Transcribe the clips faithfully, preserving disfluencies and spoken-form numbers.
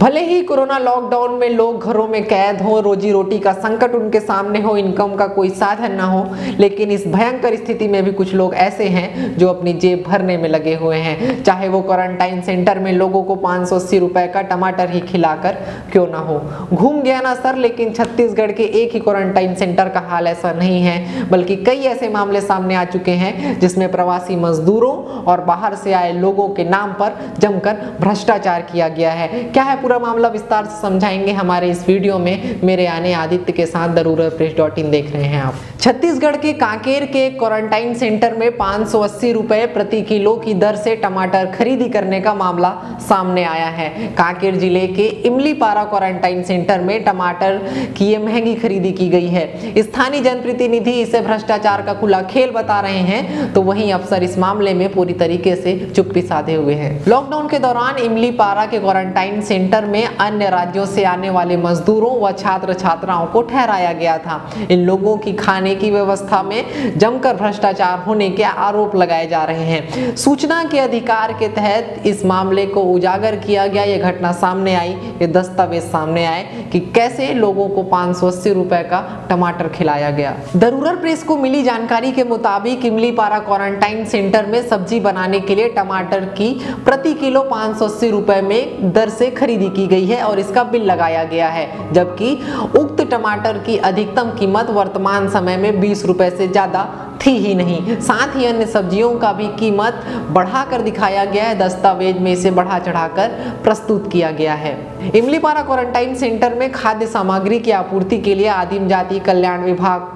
भले ही corona lockdown में लोग घरों में कैद हो, रोजी रोटी का संकट उनके सामने हो, इनकम का कोई साधन ना हो, लेकिन इस भयंकर स्थिति में भी कुछ लोग ऐसे हैं जो अपनी जेब भरने में लगे हुए हैं, चाहे वो क्वारंटाइन सेंटर में लोगों को पाँच सौ अस्सी रुपए का टमाटर ही खिलाकर क्यों ना हो। घूम गया ना सर, लेकिन छत्तीसगढ़ के एक ही क्वारंटाइन सेंटर का हाल ऐसा नहीं है, बल्कि कई ऐसे मामले सामने आ चुके हैं जिसमें प्रवासी मजदूरों और बाहर से आए लोगों के नाम पर जमकर भ्रष्टाचार किया गया है। क्या है पूरा मामला, विस्तार से समझाएंगे हमारे इस वीडियो में। मेरे यानी आदित्य के साथ the rural press dot in देख रहे हैं आप। छत्तीसगढ़ के कांकेर के क्वारंटाइन सेंटर में पाँच सौ अस्सी रुपए प्रति किलो की दर से टमाटर खरीदी करने का मामला सामने आया है। कांकेर जिले के इमली पारा क्वारंटाइन सेंटर में टमाटर की महंगी खरीदी की गई है। स्थानीय जनप्रतिनिधि इसे भ्रष्टाचार का खुला खेल बता रहे हैं, तो वहीं अफसर इस मामले में पूरी तरीके से चुप्पी साधे हुए हैं। लॉकडाउन के दौरान इमली पारा के क्वारंटाइन सेंटर में अन्य राज्यों से आने वाले मजदूरों व छात्र छात्राओं को ठहराया गया था। इन लोगों की खाने की व्यवस्था में जमकर भ्रष्टाचार होने के आरोप लगाए जा रहे हैं। सूचना के अधिकार के तहत इस मामले को उजागर किया गया। यह घटना सामने आई, ये दस्तावेज सामने आए कि कैसे लोगों को पाँच सौ अस्सी रुपए का टमाटर खिलाया गया। द रूरल प्रेस को मिली जानकारी के मुताबिक इमली पारा क्वारंटाइन सेंटर में सब्जी बनाने के लिए टमाटर की प्रति किलो पाँच सौ अस्सी रुपए में दर से खरीदी की गई है और इसका बिल लगाया गया है, जबकि उक्त टमाटर की अधिकतम कीमत वर्तमान समय में बीस रुपए से ज्यादा थी ही नहीं। साथ ही अन्य सब्जियों का भी कीमत बढ़ाकर दिखाया गया है। दस्तावेज में इसे बढ़ा चढ़ाकर प्रस्तुत किया गया है। इमली पारा क्वारंटाइन सेंटर में खाद्य सामग्री की आपूर्ति के लिए आदिम जाति कल्याण विभाग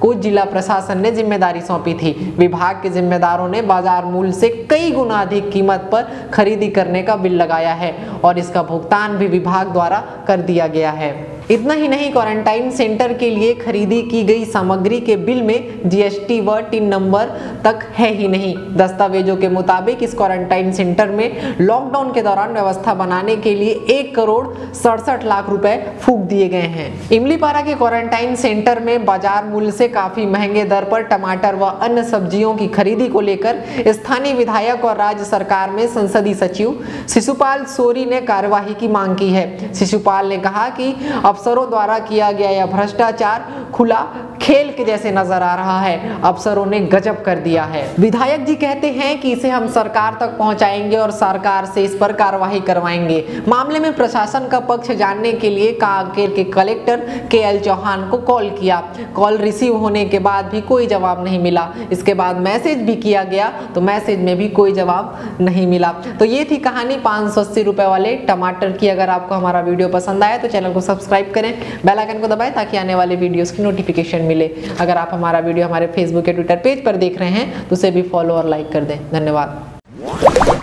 को जिला प्रशासन ने जिम्मेदारी सौंपी थी। विभाग के जिम्मेदारों ने बाजार मूल्य से कई गुना अधिक कीमत पर खरीदी करने का बिल लगाया है और इसका भुगतान भी विभाग द्वारा कर दिया गया है। इतना ही नहीं, क्वारंटाइन सेंटर के लिए खरीदी की गई सामग्री के बिल में जीएसटी व टिन नंबर तक है ही नहीं। दस्तावेजों के मुताबिक इस क्वारंटाइन सेंटर में लॉकडाउन के दौरान व्यवस्था बनाने के लिए एक करोड़ सड़सठ लाख रुपए फूंक दिए गए हैं। इमली पारा के क्वारंटाइन सेंटर में बाजार मूल्य से काफी महंगे दर पर टमाटर व अन्य सब्जियों की खरीदी को लेकर स्थानीय विधायक और राज्य सरकार में संसदीय सचिव शिशुपाल सोरी ने कार्यवाही की मांग की है। शिशुपाल ने कहा कि अफसरों द्वारा किया गया यह भ्रष्टाचार खुला खेल के जैसे नजर आ रहा है। अफसरों ने गजब कर दिया है। विधायक जी कहते हैं कि इसे हम सरकार तक पहुंचाएंगे और सरकार से इस पर कार्रवाई करवाएंगे। मामले में प्रशासन का पक्ष जानने के लिए कांकेर के कलेक्टर के एल चौहान को कॉल किया। कॉल रिसीव होने के बाद भी कोई जवाब नहीं मिला। इसके बाद मैसेज भी किया गया तो मैसेज में भी कोई जवाब नहीं मिला। तो ये थी कहानी पाँच सौ अस्सी रुपए वाले टमाटर की। अगर आपको हमारा वीडियो पसंद आया तो चैनल को सब्सक्राइब करें, बेल आइकन को दबाएं ताकि आने वाले वीडियोस की नोटिफिकेशन मिले। अगर आप हमारा वीडियो हमारे फेसबुक या ट्विटर पेज पर देख रहे हैं तो उसे भी फॉलो और लाइक कर दें। धन्यवाद।